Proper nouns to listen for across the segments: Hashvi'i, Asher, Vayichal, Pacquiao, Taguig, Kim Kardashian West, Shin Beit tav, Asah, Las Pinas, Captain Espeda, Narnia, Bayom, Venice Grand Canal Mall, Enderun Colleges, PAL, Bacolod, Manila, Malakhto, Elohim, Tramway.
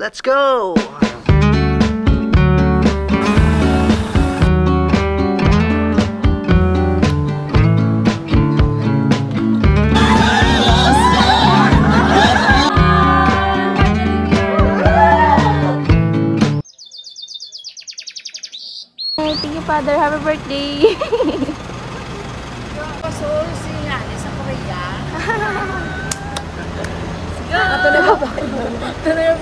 Let's go! Thank you, Father. Have a birthday. Pasol si Nani sa Korea. Tuloy ba? Tuloy ang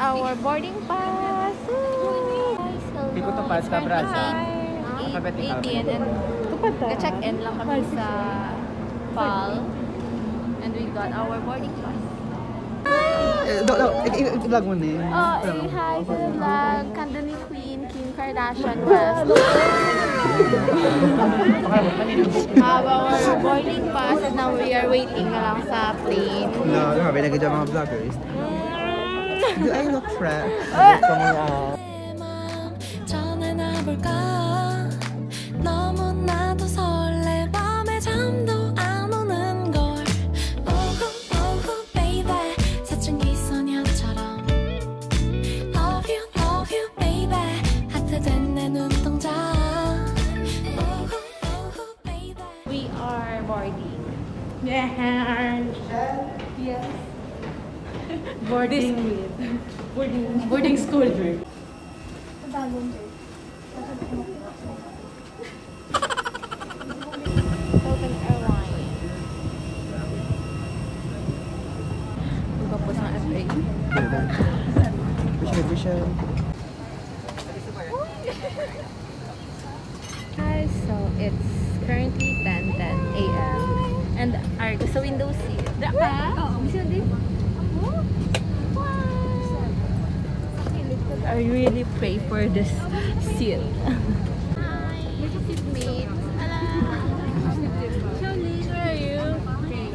Our boarding pass. Dito to pass ka brasa. Check-in lang kami sa PAL and we got our boarding pass. I-vlog mo na yun. Oh, hi sa vlog. Kanda ni Queen Kim Kardashian West. Habang our boarding pass and now we are waiting na lang sa plane. Grabe, nagiging mga vloggers. Do I look fresh? We are boarding. Yes. Boarding school. Open airline. Pagkapos ng SBA. Bishop. Guys, so it's currently 10:10 a.m. and our sa window seat. I really pray for this seal. Hi, little seat mate. Hello. Charlie, where are you? Okay.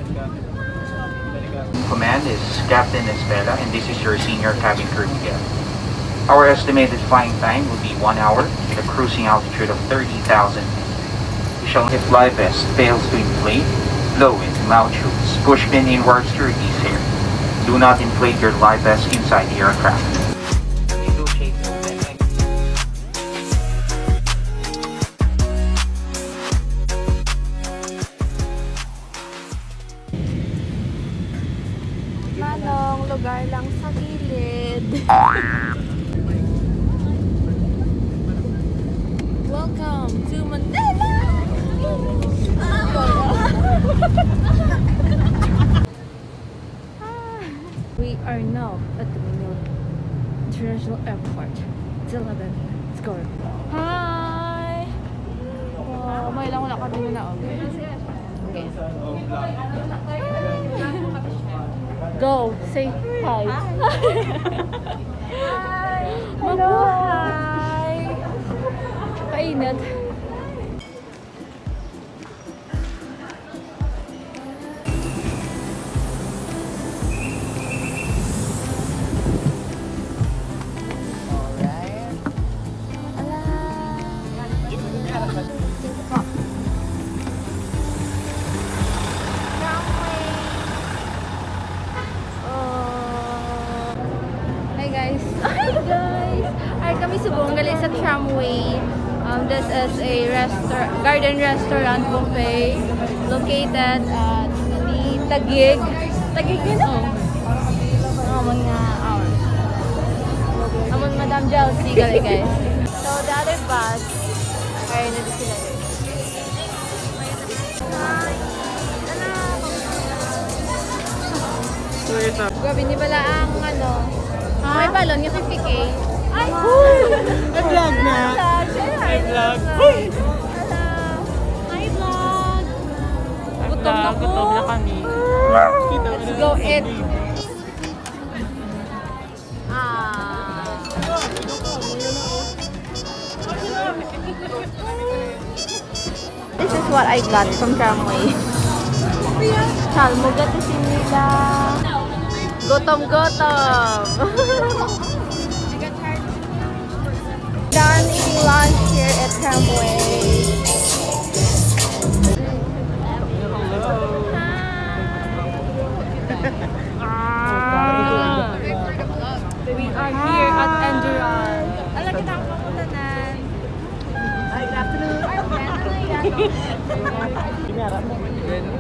Command is Captain Espeda, and this is your senior cabin crew together. Our estimated flying time will be 1 hour with a cruising altitude of 30,000 feet. We shall if fly vest fails to inflate, blow it, mouth shoots, push pin inwards through these air. Do not inflate your life vest inside the aircraft. Lugar lang sa gilid. Welcome to Mandela! We are now at the Manila International Airport. It's 11. Let's go. Hi! Wow, may lang wala kami na. Okay. Go, say hi. Hi. Hello. Hi. Painit. Sa Tramway. This is a garden restaurant buffet located at the Taguig. Taguig yun o? Amon nga. Amon Madam Jelsie kali guys. So the other bus ay nandito sila guys. Gabi ni pala ang ano. May balon yung kipikay. Ay! Nag-vlog na! Nag-vlog! Hi vlog! gutom na kami. Let's go eat. This is what I got from Tramway. Salmugatissimida. Gotom-gotom. Done eating lunch here at Tramway.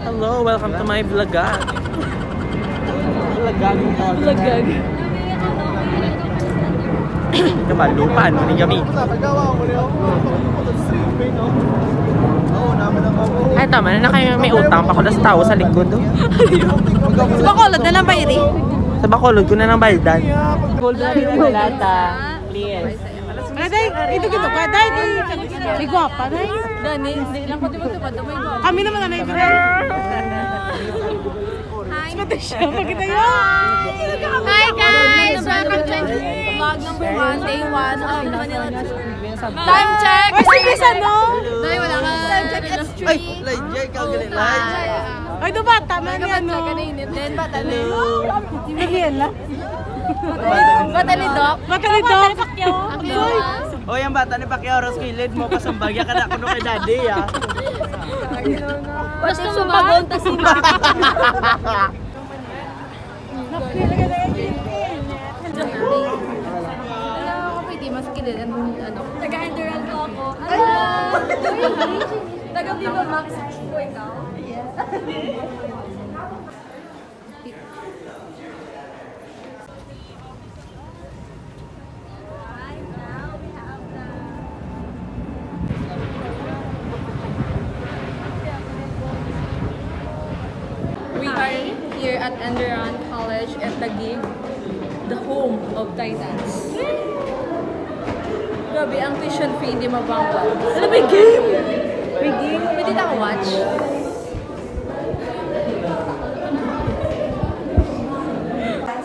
Hello, welcome to my vlogag. Vlogag. Lupa, ano ni kami? Ay, tama na kayo may utang pa ko sa tao sa likod. Sa Bacolod na lang bayad eh. Sa Bacolod ko na lang bayad. Gold na lata. Please. Ito gitu kaya dai di guapa dai dani lang pati magtupad may guapa kami naman na naibigan hi hi guys welcome to vlog number 1 day 1 of the Manila time check time check it's 3 ay like ka ganun like ay do bata man yan no then bata ni Miguel bata ni Doc o yung bata ni Pacquiao Ross kilid mo pasambagya ka na kuno kay daddy ah basta sumbagon ta sila alam ko pwede mas kilid ano taga Enderun ko ako taga Viva Max ko ikaw yes here at Enderun College at Taguig, the home of Titans. Grabe, ang tuition fee hindi mabangga. Alam, may game! May game? Pwede naka-watch?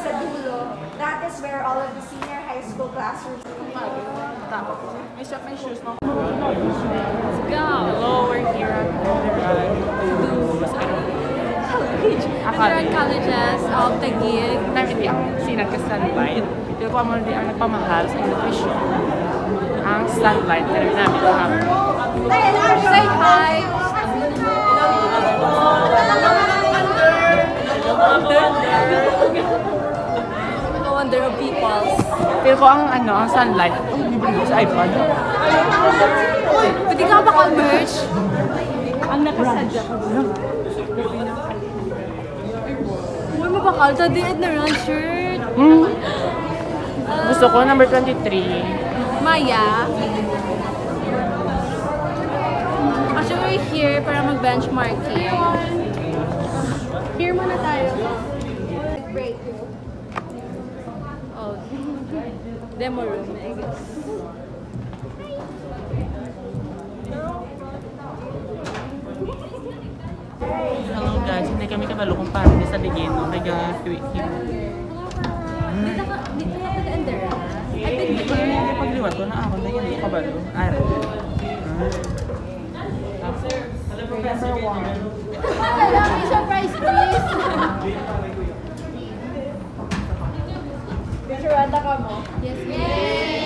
Sa dulo, that is where all of the senior high school classrooms may shop, may shoes mo. Let's go! Hello, we're here at Enderun. Enderun Colleges of Taguig. Narito ako, sinagka-sunlight. Dito ko ang nagpamahal sa education. Ang sunlight na rin namin kami. Say hi! The wonder of people. Pero ko ang sunlight, bibili ko sa iPad. Pwede ka ba converge? Ang nakasadya ko. Bakal sa diit na run shirt. Gusto ko number 23. Maya. Actually, we're here para mag-benchmarking. Here muna tayo. Break. Oh. Demo room, I guess. Hello guys, hindi kami kabalukong parang sa ligin ng kaya tweet him. Dito ka taga-under ah? I've been here. Pagliwat ko na ako, hindi hindi ko kabalo. Araw. Number 1. May surprise please! Picture rata ka mo? Yes, ma'am!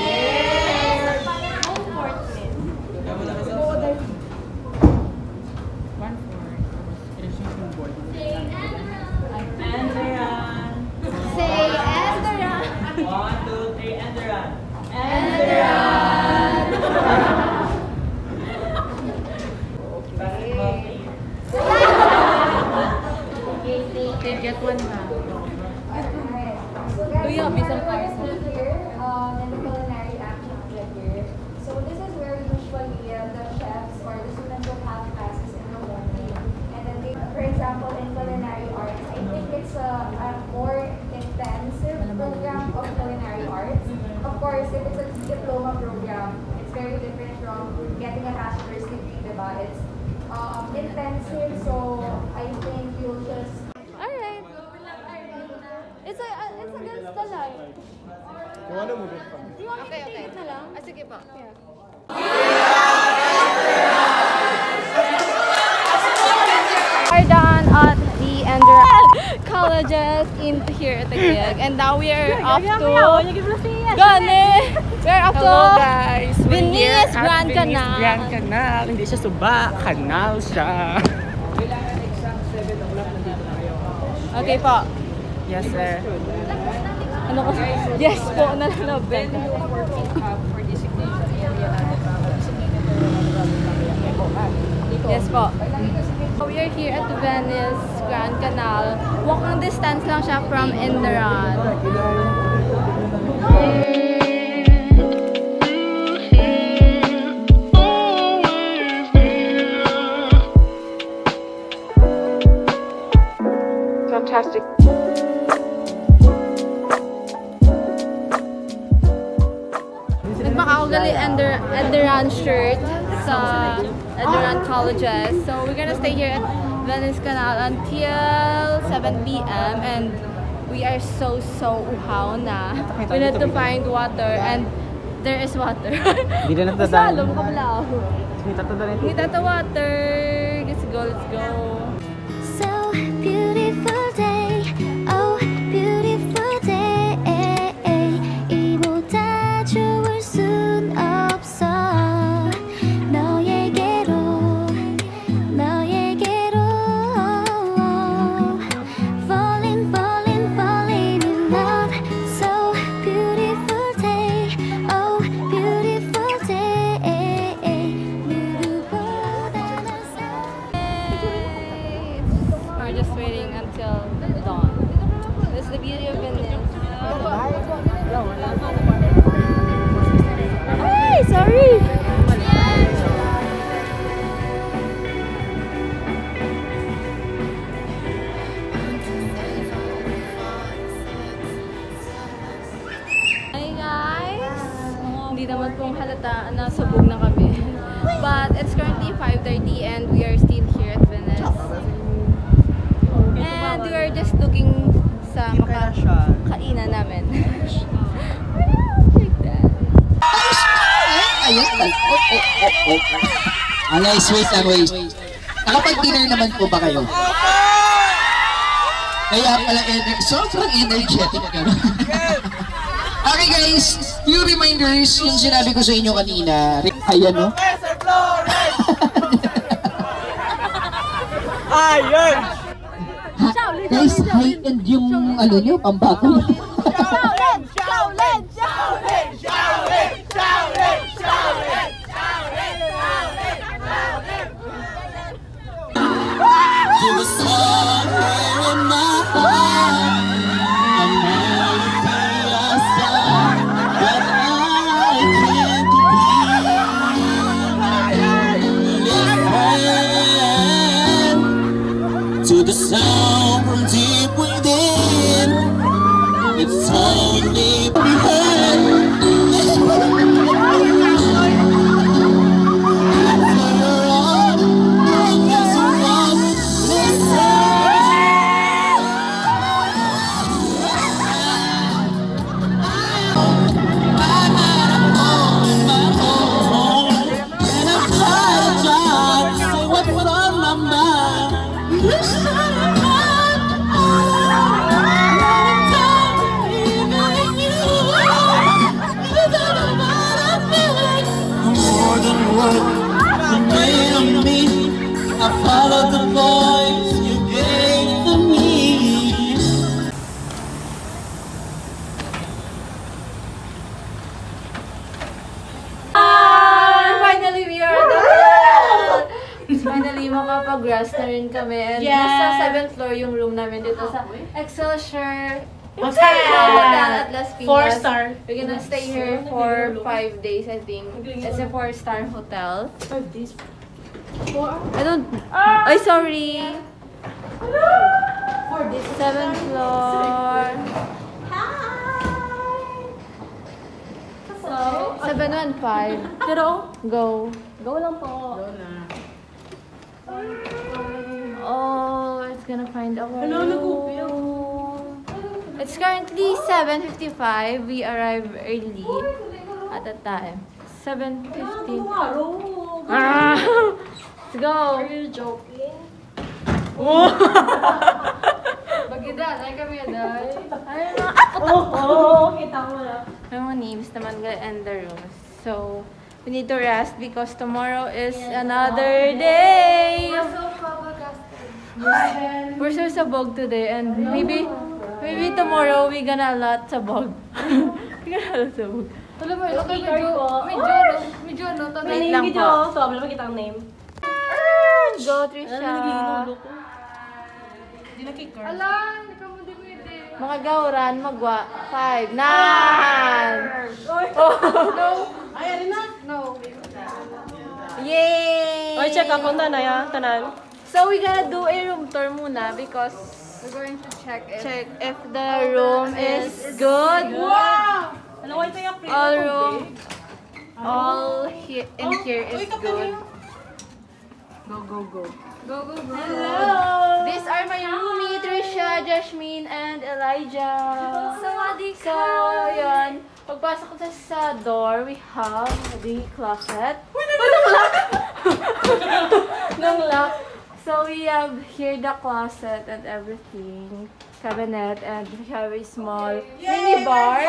Getting a bachelor's degree, diba? It's intensive, so I think It's against the light. You want to move it from here? You want me to take it na lang? Sige pa. We're done at the Enderun Colleges in here at Taguig, and now we are off to Gane! We're off to Venice Grand Canal. Grand Canal. Hindi siya suba, canal siya. Okay po. Yes, sir. Ano ko? Yes po, nalalabog. Venue for designation area na yes po. We are here at the Venice Grand Canal. Walking distance lang siya from Enderun. Fantastic. Nagpakaugali Enderun shirt sa Enderun Colleges. So we're gonna stay here at Venice Canal until 7 PM, and we are so uhaw na. We need to find water, and there is water. Kita to water. Let's go, let's go. Na sabog na kami. But it's currently 5:30 and we are still here at Venice. And we are just looking sa makakainan namin. We're not like that. Guys, wait. Nakapag-dinner naman po ba kayo? Kaya pala, sobrang energetic ka. Okay guys, few reminders yung sinabi ko sa inyo kanina. Ayan no? Professor Flores! Ayan! Guys, high-end yung ano nyo, pambako. To the sound from deep within, it's only makapag-rest na rin kami. And nasa 7th floor yung room namin dito sa Excelsior Hotel at Las Pinas. 4-star. We're gonna stay here for 5 days, I think. It's a 4-star hotel. 5 days? 4? I don't... Ay, sorry! 4 days? 7th floor. Hi! 715. Pero? Go. Go lang po. Go na. Oh, it's gonna find a way. Hello, It's currently 7:55. We arrived early at that time. 7:15. Let's go. Are you joking? Oh. Bagida, ay kami aday. Ay na. Oh, kita mo na. Mga names naman ng Enderun. So, we need to rest because tomorrow is another day. We're so sabog today, and maybe tomorrow we're gonna lot sabog. We're gonna lot sabog. Talo mo, medyo no. Wait lang po. So, wala makita ang name. Go, Trisha. Hindi nakikita. Alam, hindi ka mo din pwede. Makagawran, magwa. 5, 9. No. Ay, na? No. Yay! Oy, check ako na ya, tanan. So we're gonna do a room tour muna because we're going to check if the room is good. Wow! All room, all in here is good. Go. Hello! These are my roomie, Trisha, Jasmine, and Elijah. So yun, pagpasok ko sa door, we have the closet. Nang lock. So we have here the closet and everything, cabinet, and we have a small mini bar.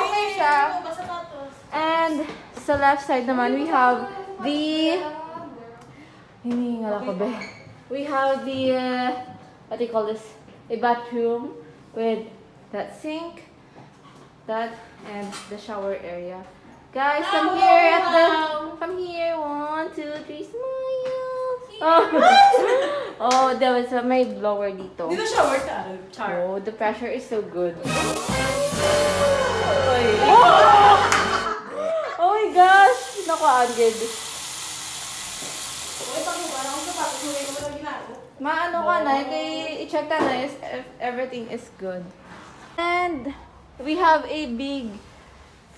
And sa left side naman we have the what do you call this? A bathroom with that sink, that, and the shower area. Guys, come here. 1, 2, 3, smiles. Oh, there was may blower dito. Dito shower ka. Oh, the pressure is so good. Oh my gosh, naku, agad. Maano ka na, kay i-check ka na if everything is good. And we have a big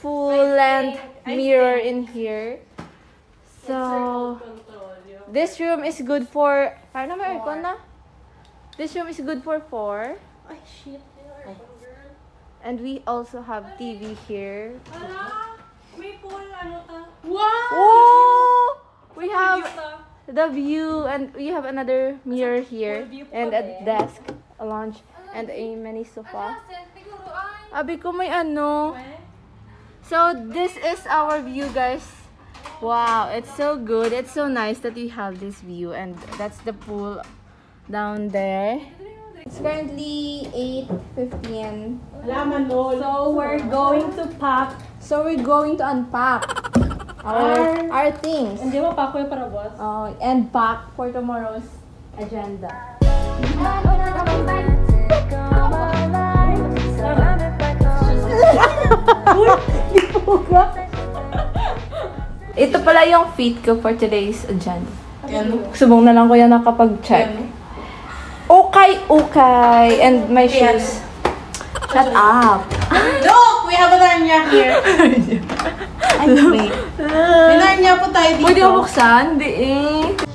full-length mirror in here. So this room is good for This room is good for 4. Ay, shit. And we also have TV here. May pool ano ta? Wow! Oh, we have the view, and we have another mirror here, and a desk, a lounge, and a mini sofa. Abi ko may ano. So this is our view, guys. Wow, it's so good. It's so nice that we have this view, and that's the pool down there. It's currently 8:15. So we're going to pack. So we're going to unpack our things. And pack for tomorrow's agenda. Ito pala yung feed ko for today's agenda. Subong na lang ko yan nakapag-check. Okay. And my shoes. Shut up. Look! We have a Narnia here. Ay, wait. May Narnia po tayo dito. Pwede buksan? Hindi eh.